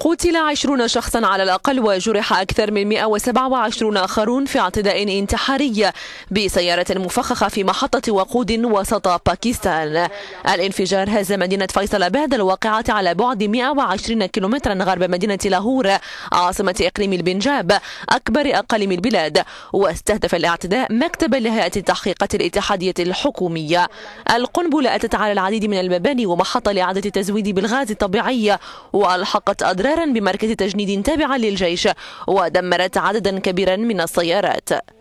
قتل 20 شخصا على الأقل وجرح أكثر من 127 آخرون في اعتداء انتحاري بسيارة مفخخة في محطة وقود وسط باكستان. الانفجار هز مدينة فيصل أباد الواقعة على بعد 120 كيلومترا غرب مدينة لاهور عاصمة إقليم البنجاب أكبر أقاليم البلاد، واستهدف الاعتداء مكتبا لهيئة التحقيقات الاتحادية الحكومية. القنبلة أتت على العديد من المباني ومحطة لإعادة التزويد بالغاز الطبيعي وألحقت أضرارا بمركز تجنيد تابع للجيش ودمرت عددا كبيرا من السيارات.